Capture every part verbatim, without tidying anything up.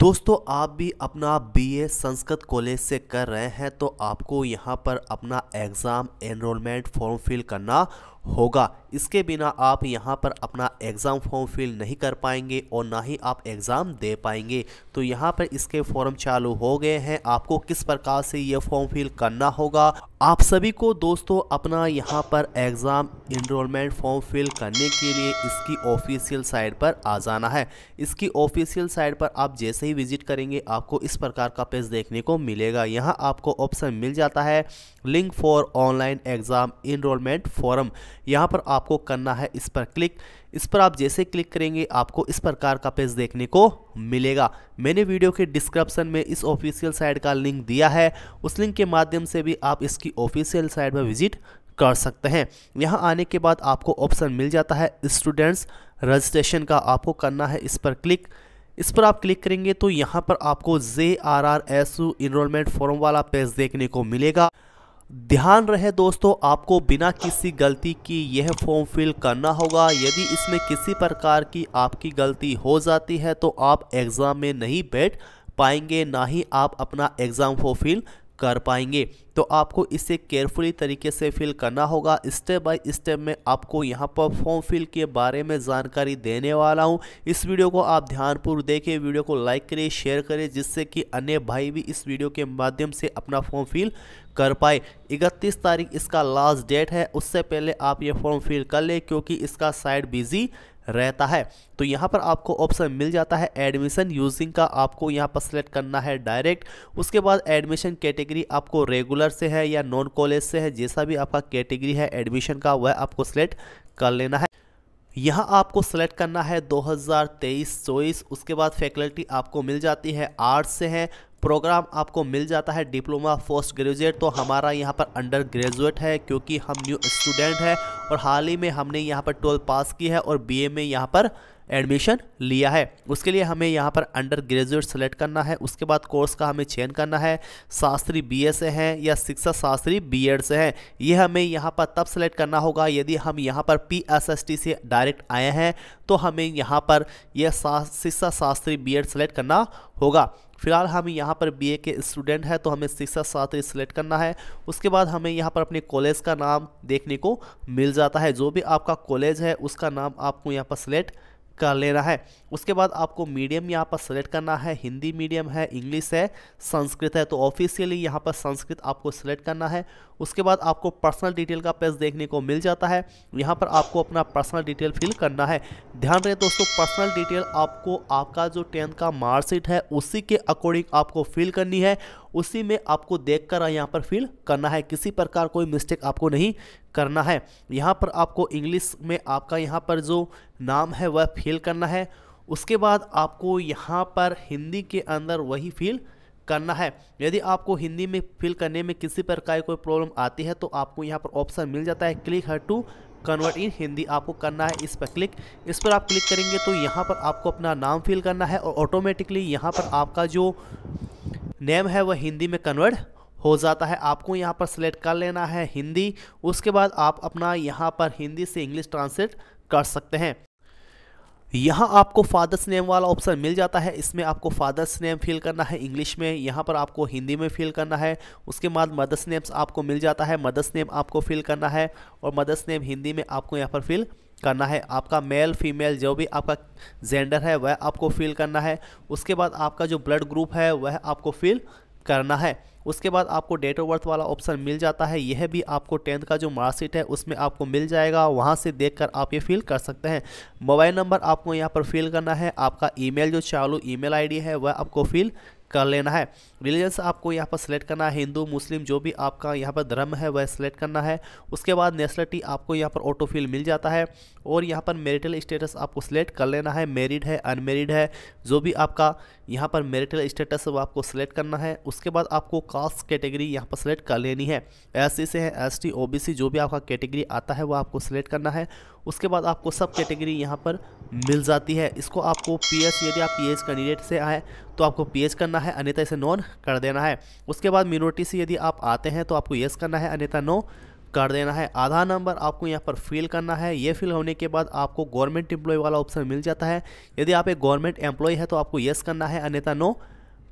दोस्तों आप भी अपना बीए संस्कृत कॉलेज से कर रहे हैं तो आपको यहाँ पर अपना एग्ज़ाम एनरोलमेंट फॉर्म फिल करना होगा। इसके बिना आप यहाँ पर अपना एग्ज़ाम फॉर्म फिल नहीं कर पाएंगे और ना ही आप एग्ज़ाम दे पाएंगे। तो यहाँ पर इसके फॉर्म चालू हो गए हैं, आपको किस प्रकार से ये फॉर्म फिल करना होगा। आप सभी को दोस्तों अपना यहाँ पर एग्ज़ाम एनरोलमेंट फॉर्म फिल करने के लिए इसकी ऑफिशियल साइट पर आ जाना है। इसकी ऑफिशियल साइट पर आप जैसे ही विजिट करेंगे आपको इस प्रकार का पेज देखने को मिलेगा। यहाँ आपको ऑप्शन मिल जाता है link for online exam enrolment form. यहाँ पर आपको करना है इस पर क्लिक। इस पर आप जैसे क्लिक करेंगे आपको इस प्रकार का पेज देखने को मिलेगा। मैंने वीडियो के डिस्क्रिप्शन में इस ऑफिशियल साइट का लिंक दिया है, उस लिंक के माध्यम से भी आप इसकी ऑफिशियल साइट पर विजिट कर सकते हैं। यहाँ आने के बाद आपको ऑप्शन मिल जाता है स्टूडेंट्स रजिस्ट्रेशन का, आपको करना है इस पर क्लिक। इस पर आप क्लिक करेंगे तो यहाँ पर आपको J R R S U enrollment form वाला पेज देखने को मिलेगा। ध्यान रहे दोस्तों, आपको बिना किसी गलती की यह फॉर्म फिल करना होगा। यदि इसमें किसी प्रकार की आपकी गलती हो जाती है तो आप एग्ज़ाम में नहीं बैठ पाएंगे, ना ही आप अपना एग्ज़ाम फॉर्म फिल कर पाएंगे। तो आपको इसे केयरफुली तरीके से फिल करना होगा। स्टेप बाय स्टेप में आपको यहाँ पर फॉर्म फिल के बारे में जानकारी देने वाला हूँ। इस वीडियो को आप ध्यानपूर्वक देखें, वीडियो को लाइक करें, शेयर करें, जिससे कि अन्य भाई भी इस वीडियो के माध्यम से अपना फॉर्म फिल कर पाए। इकतीस तारीख इसका लास्ट डेट है, उससे पहले आप ये फॉर्म फिल कर लें क्योंकि इसका साइट बिजी रहता है। तो यहाँ पर आपको ऑप्शन मिल जाता है एडमिशन यूजिंग का, आपको यहाँ पर सेलेक्ट करना है डायरेक्ट। उसके बाद एडमिशन कैटेगरी आपको रेगुलर से है या नॉन कॉलेज से है, जैसा भी आपका कैटेगरी है एडमिशन का वह आपको सेलेक्ट कर लेना है। यहाँ आपको सेलेक्ट करना है दो हज़ार तेईस चौबीस। उसके बाद फैकल्टी आपको मिल जाती है आर्ट्स से है। प्रोग्राम आपको मिल जाता है डिप्लोमा पोस्ट ग्रेजुएट, तो हमारा यहाँ पर अंडर ग्रेजुएट है क्योंकि हम न्यू स्टूडेंट हैं और हाल ही में हमने यहाँ पर ट्वेल्थ पास की है और बीए में यहाँ पर एडमिशन लिया है। उसके लिए हमें यहाँ पर अंडर ग्रेजुएट सेलेक्ट करना है। उसके बाद कोर्स का हमें चयन करना है, शास्त्री बीए से हैं या शिक्षा शास्त्री बीएड से हैं, ये हमें यहाँ पर तब सेलेक्ट करना होगा यदि हम यहाँ पर पीएसएसटी से डायरेक्ट आए हैं तो हमें यहाँ पर यह शिक्षा शास्त्री बीएड सेलेक्ट करना होगा। फिलहाल हम यहाँ पर बीए के स्टूडेंट हैं तो हमें शिक्षा शास्त्री सेलेक्ट करना है। उसके बाद हमें यहाँ पर अपने कॉलेज का नाम देखने को मिल जाता है, जो भी आपका कॉलेज है उसका नाम आपको यहाँ पर सेलेक्ट कर लेना है। उसके बाद आपको मीडियम यहाँ पर सेलेक्ट करना है, हिंदी मीडियम है, इंग्लिश है, संस्कृत है, तो ऑफिशियली यहाँ पर संस्कृत आपको सेलेक्ट करना है। उसके बाद आपको पर्सनल डिटेल का पेज देखने को मिल जाता है, यहाँ पर आपको अपना पर्सनल डिटेल फिल करना है। ध्यान रहे दोस्तों, पर्सनल डिटेल आपको आपका जो टेंथ का मार्कशीट है उसी के अकॉर्डिंग आपको फिल करनी है, उसी में आपको देखकर यहाँ पर फिल करना है, किसी प्रकार कोई मिस्टेक आपको नहीं करना है। यहाँ पर आपको इंग्लिश में आपका यहाँ पर जो नाम है वह फिल करना है। उसके बाद आपको यहाँ पर हिंदी के अंदर वही फिल करना है। यदि आपको हिंदी में फिल करने में किसी प्रकार कोई प्रॉब्लम आती है तो आपको यहाँ पर ऑप्शन मिल जाता है click here to convert in Hindi, आपको करना है इस पर क्लिक। इस पर आप क्लिक करेंगे तो यहाँ पर आपको अपना नाम फिल करना है और ऑटोमेटिकली यहाँ पर आपका जो नेम है वह हिंदी में कन्वर्ट हो जाता है। आपको यहाँ पर सेलेक्ट कर लेना है हिंदी। उसके बाद आप अपना यहाँ पर हिंदी से इंग्लिश ट्रांसलेट कर सकते हैं। यहाँ आपको फादर्स नेम वाला ऑप्शन मिल जाता है, इसमें आपको फादर्स नेम फिल करना है इंग्लिश में, यहाँ पर आपको हिंदी में फिल करना है। उसके बाद मदर्स नेम्स आपको मिल जाता है, मदर्स नेम आपको फिल करना है और मदर्स नेम हिंदी में आपको यहाँ पर फिल करना है। आपका मेल फीमेल जो भी आपका जेंडर है वह आपको फिल करना है। उसके बाद आपका जो ब्लड ग्रुप है वह आपको फिल करना है। उसके बाद आपको डेट ऑफ बर्थ वाला ऑप्शन मिल जाता है, यह भी आपको टेंथ का जो मार्कशीट है उसमें आपको मिल जाएगा, वहां से देखकर आप ये फिल कर सकते हैं। मोबाइल नंबर आपको यहां पर फिल करना है। आपका ईमेल जो चालू ईमेल आईडी है वह आपको फिल कर लेना है। रिलीजन आपको यहाँ पर सेलेक्ट करना है, हिंदू मुस्लिम जो भी आपका यहाँ पर धर्म है वह सेलेक्ट करना है। उसके बाद नेशनलिटी आपको यहाँ पर ऑटो फिल मिल जाता है और यहाँ पर मैरिटल स्टेटस आपको सेलेक्ट कर लेना है, मैरिड है अनमैरिड है, जो भी आपका यहाँ पर मैरिटल स्टेटस है वह आपको सेलेक्ट करना है। उसके बाद आपको कास्ट कैटेगरी यहाँ पर सेलेक्ट कर लेनी है, एससी से है एसटी ओबीसी जो भी आपका कैटेगरी आता है वह आपको सेलेक्ट करना है। उसके बाद आपको सब कैटेगरी यहाँ पर मिल जाती है, इसको आपको पीएच यदि आप पीएच कैंडिडेट से आए तो आपको पीएच करना है, अन्यथा इसे नॉन कर देना है। उसके बाद मिनोरिटी से यदि आप आते हैं तो आपको यस करना है, अन्यथा नो कर देना है। आधार नंबर आपको यहाँ पर फिल करना है। ये फिल होने के बाद आपको गवर्नमेंट एम्प्लॉय वाला ऑप्शन मिल जाता है। यदि आप एक गवर्नमेंट एम्प्लॉय है तो आपको येस करना है, अन्यथा नो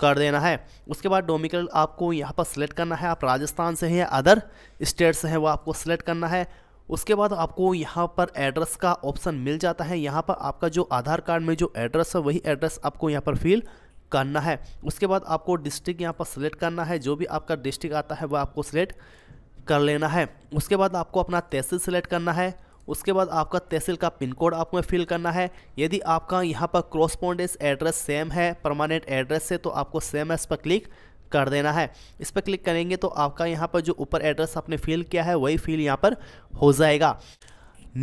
कर देना है। उसके बाद डोमिकल आपको यहाँ पर सिलेक्ट करना है, आप राजस्थान से हैं या अदर स्टेट से हैं वो आपको सिलेक्ट करना है। उसके बाद आपको यहाँ पर एड्रेस का ऑप्शन मिल जाता है। यहाँ पर आपका जो आधार कार्ड में जो एड्रेस है वही एड्रेस आपको यहाँ पर फिल करना है। उसके बाद आपको डिस्ट्रिक्ट यहाँ पर सिलेक्ट करना है, जो भी आपका डिस्ट्रिक्ट आता है वह आपको सिलेक्ट कर लेना है। उसके बाद आपको अपना तहसील सिलेक्ट करना है। उसके बाद आपका तहसील का पिन कोड आपको फिल करना है। यदि आपका यहाँ पर क्रॉसपोंडेंस एड्रेस सेम है परमानेंट एड्रेस से तो आपको सेम है, इस पर क्लिक कर देना है। इस पर क्लिक करेंगे तो आपका यहाँ पर जो ऊपर एड्रेस आपने फिल किया है वही फिल यहाँ पर हो जाएगा।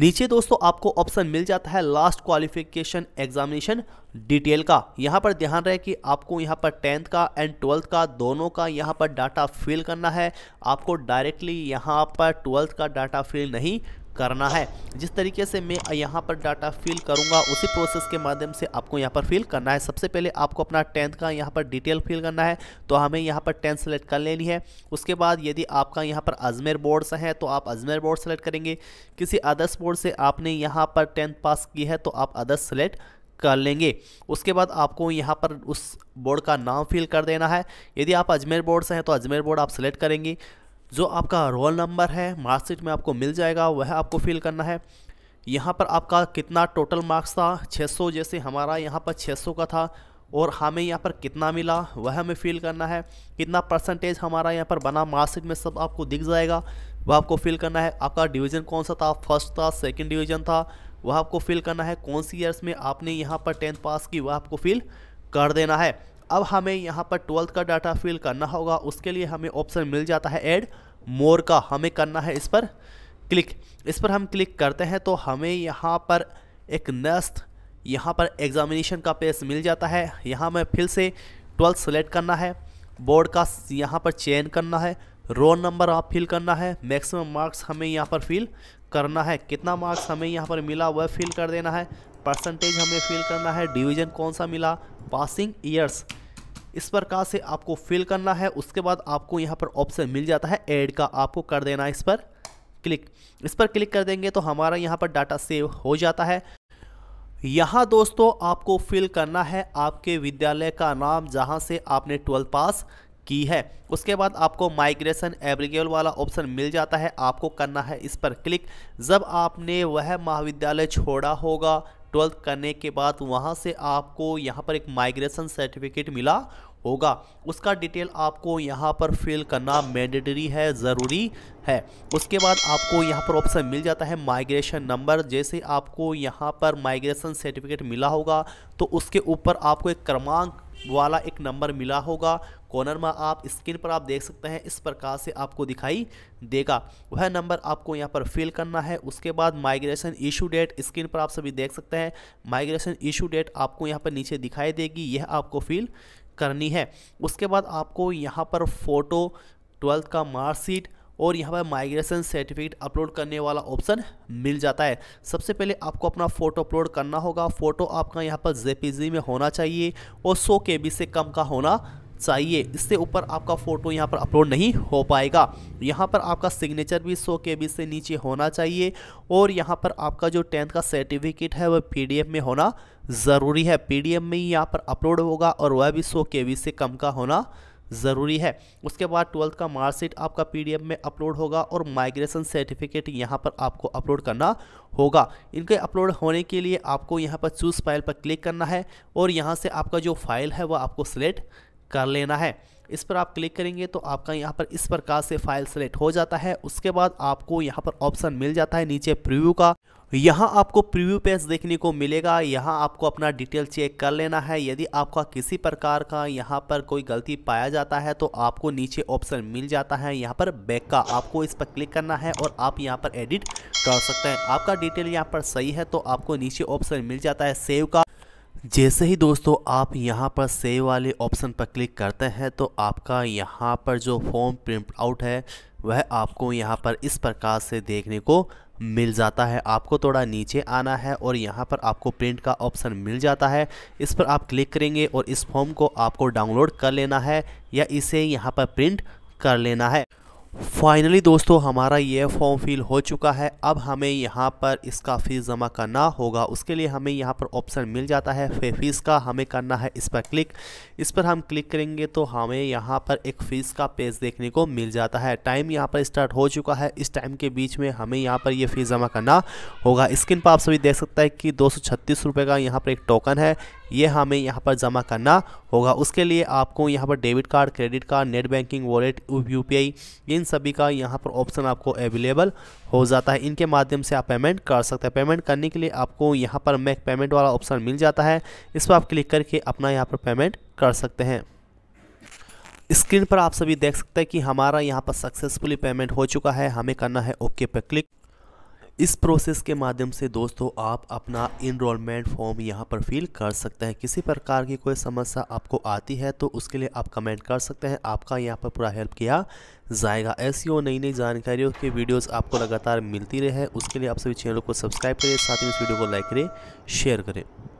नीचे दोस्तों आपको ऑप्शन मिल जाता है लास्ट क्वालिफिकेशन एग्जामिनेशन डिटेल का। यहाँ पर ध्यान रहे कि आपको यहाँ पर टेंथ का एंड ट्वेल्थ का दोनों का यहाँ पर डाटा फिल करना है। आपको डायरेक्टली यहाँ पर ट्वेल्थ का डाटा फिल नहीं करना है। जिस तरीके से मैं यहाँ पर डाटा फिल करूँगा उसी प्रोसेस के माध्यम से आपको यहाँ पर फिल करना है। सबसे पहले आपको अपना टेंथ का यहाँ पर डिटेल फिल करना है, तो हमें यहाँ पर टेंथ सेलेक्ट कर लेनी है। उसके बाद यदि आपका यहाँ पर अजमेर बोर्ड से है तो आप अजमेर बोर्ड सेलेक्ट करेंगे। किसी अदर्स बोर्ड से आपने यहाँ पर टेंथ पास की है तो आप अदर्स सेलेक्ट कर लेंगे। उसके बाद आपको यहाँ पर उस बोर्ड का नाम फिल कर देना है। यदि आप अजमेर बोर्ड से हैं तो अजमेर बोर्ड आप सेलेक्ट करेंगे। जो आपका रोल नंबर है मार्कशीट में आपको मिल जाएगा, वह आपको फिल करना है। यहाँ पर आपका कितना टोटल मार्क्स था, छह सौ, जैसे हमारा यहाँ पर छह सौ का था और हमें यहाँ पर कितना मिला वह हमें फिल करना है। कितना परसेंटेज हमारा यहाँ पर बना मार्कशीट में सब आपको दिख जाएगा, वह आपको फिल करना है। आपका डिवीज़न कौन सा था, फर्स्ट था सेकेंड डिवीज़न था, वह आपको फिल करना है। कौन सी ईयर्स में आपने यहाँ पर टेंथ पास की वह आपको फिल कर देना है। अब हमें यहाँ पर ट्वेल्थ का डाटा फिल करना होगा, उसके लिए हमें ऑप्शन मिल जाता है ऐड मोर का, हमें करना है इस पर क्लिक। इस पर हम क्लिक करते हैं तो हमें यहाँ पर एक नेक्स्ट यहाँ पर एग्जामिनेशन का पेज मिल जाता है। यहाँ में फिर से ट्वेल्थ सेलेक्ट करना है, बोर्ड का यहाँ पर चयन करना है, रोल नंबर आप फिल करना है, मैक्सिमम मार्क्स हमें यहाँ पर फिल करना है, कितना मार्क्स हमें यहाँ पर मिला वह फिल कर देना है, परसेंटेज हमें फिल करना है, डिवीज़न कौन सा मिला, पासिंग ईयर्स, इस प्रकार से आपको फिल करना है। उसके बाद आपको यहाँ पर ऑप्शन मिल जाता है ऐड का, आपको कर देना है इस पर क्लिक। इस पर क्लिक कर देंगे तो हमारा यहाँ पर डाटा सेव हो जाता है। यहाँ दोस्तों आपको फिल करना है आपके विद्यालय का नाम जहाँ से आपने ट्वेल्थ पास की है। उसके बाद आपको माइग्रेशन एब्रीगेल वाला ऑप्शन मिल जाता है, आपको करना है इस पर क्लिक। जब आपने वह महाविद्यालय छोड़ा होगा ट्वेल्थ करने के बाद वहाँ से आपको यहाँ पर एक माइग्रेशन सर्टिफिकेट मिला होगा, उसका डिटेल आपको यहाँ पर फिल करना मैंडेटरी है, ज़रूरी है। उसके बाद आपको यहाँ पर ऑप्शन मिल जाता है माइग्रेशन नंबर। जैसे आपको यहाँ पर माइग्रेशन सर्टिफिकेट मिला होगा तो उसके ऊपर आपको एक क्रमांक वाला एक नंबर मिला होगा, कॉर्नर में आप स्क्रीन पर आप देख सकते हैं, इस प्रकार से आपको दिखाई देगा, वह नंबर आपको यहाँ पर फिल करना है। उसके बाद माइग्रेशन इशू डेट, स्क्रीन पर आप सभी देख सकते हैं, माइग्रेशन इशू डेट आपको यहाँ पर नीचे दिखाई देगी, यह आपको फिल करनी है। उसके बाद आपको यहाँ पर फ़ोटो, ट्वेल्थ का मार्कशीट और यहाँ पर माइग्रेशन सर्टिफिकेट अपलोड करने वाला ऑप्शन मिल जाता है। सबसे पहले आपको अपना फ़ोटो अपलोड करना होगा। फ़ोटो आपका यहाँ पर जेपीजी में होना चाहिए और सौ केबी से कम का होना चाहिए, इससे ऊपर आपका फ़ोटो यहाँ पर अपलोड नहीं हो पाएगा। यहाँ पर आपका सिग्नेचर भी सौ केबी से नीचे होना चाहिए और यहाँ पर आपका जो टेंथ का सर्टिफिकेट है वह पीडीएफ में होना ज़रूरी है। पीडीएफ में ही यहाँ पर अपलोड होगा और वह भी सौ केबी से कम का होना ज़रूरी है। उसके बाद ट्वेल्थ का मार्कशीट आपका पीडीएफ में अपलोड होगा और माइग्रेशन सर्टिफिकेट यहाँ पर आपको अपलोड करना होगा। इनके अपलोड होने के लिए आपको यहाँ पर चूज़ फाइल पर क्लिक करना है और यहाँ से आपका जो फाइल है वह आपको सिलेक्ट कर लेना है। इस पर आप क्लिक करेंगे तो आपका यहाँ पर इस प्रकार से फाइल सेलेक्ट हो जाता है। उसके बाद आपको यहाँ पर ऑप्शन मिल जाता है नीचे प्रीव्यू का, यहाँ आपको प्रीव्यू पेज देखने को मिलेगा। यहाँ आपको अपना डिटेल चेक कर लेना है। यदि आपका किसी प्रकार का यहाँ पर कोई गलती पाया जाता है तो आपको नीचे ऑप्शन मिल जाता है यहाँ पर बैक का, आपको इस पर क्लिक करना है और आप यहाँ पर एडिट कर सकते हैं। आपका डिटेल यहाँ पर सही है तो आपको नीचे ऑप्शन मिल जाता है सेव का। जैसे ही दोस्तों आप यहाँ पर सेव वाले ऑप्शन पर क्लिक करते हैं तो आपका यहाँ पर जो फॉर्म प्रिंट आउट है वह आपको यहाँ पर इस प्रकार से देखने को मिल जाता है। आपको थोड़ा नीचे आना है और यहाँ पर आपको प्रिंट का ऑप्शन मिल जाता है, इस पर आप क्लिक करेंगे और इस फॉर्म को आपको डाउनलोड कर लेना है या इसे यहाँ पर प्रिंट कर लेना है। फाइनली दोस्तों हमारा ये फॉर्म फिल हो चुका है। अब हमें यहाँ पर इसका फ़ीस जमा करना होगा। उसके लिए हमें यहाँ पर ऑप्शन मिल जाता है फे फीस का, हमें करना है इस पर क्लिक। इस पर हम क्लिक करेंगे तो हमें यहाँ पर एक फ़ीस का पेज देखने को मिल जाता है। टाइम यहाँ पर स्टार्ट हो चुका है, इस टाइम के बीच में हमें यहाँ पर ये फ़ीस जमा करना होगा। स्क्रीन पर आप सभी देख सकते हैं कि दो सौ छत्तीस रुपये का यहाँ पर एक टोकन है, ये हमें यहाँ पर जमा करना होगा। उसके लिए आपको यहाँ पर debit card, credit card, net banking, wallet, UPI, इन सभी का यहाँ पर ऑप्शन आपको अवेलेबल हो जाता है। इनके माध्यम से आप पेमेंट कर सकते हैं। पेमेंट करने के लिए आपको यहाँ पर मेक पेमेंट वाला ऑप्शन मिल जाता है, इस पर आप क्लिक करके अपना यहाँ पर पेमेंट कर सकते हैं। स्क्रीन पर आप सभी देख सकते हैं कि हमारा यहाँ पर सक्सेसफुली पेमेंट हो चुका है। हमें करना है ओके पर क्लिक। इस प्रोसेस के माध्यम से दोस्तों आप अपना इनरोलमेंट फॉर्म यहां पर फिल कर सकते हैं। किसी प्रकार की कोई समस्या आपको आती है तो उसके लिए आप कमेंट कर सकते हैं, आपका यहां पर पूरा हेल्प किया जाएगा। ऐसी और नई नई जानकारियों के वीडियोस आपको लगातार मिलती रहे, उसके लिए आप सभी चैनल को सब्सक्राइब करें, साथ ही इस वीडियो को लाइक करें, शेयर करें।